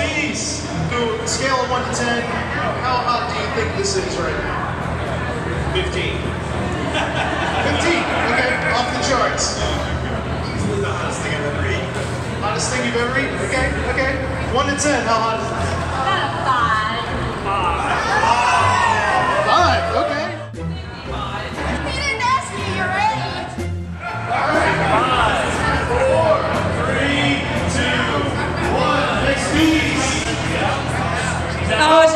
Speedies, who, scale of 1 to 10, how hot do you think this is right now? 15. 15, okay, off the charts. This is the hottest thing I've ever eaten. Hottest thing you've ever eaten? Okay, okay. 1 to 10, how hot is it? 5. 5, okay. You didn't ask me, you're ready. All right, 5, 4, 3, 2, 1. Next piece. Oh,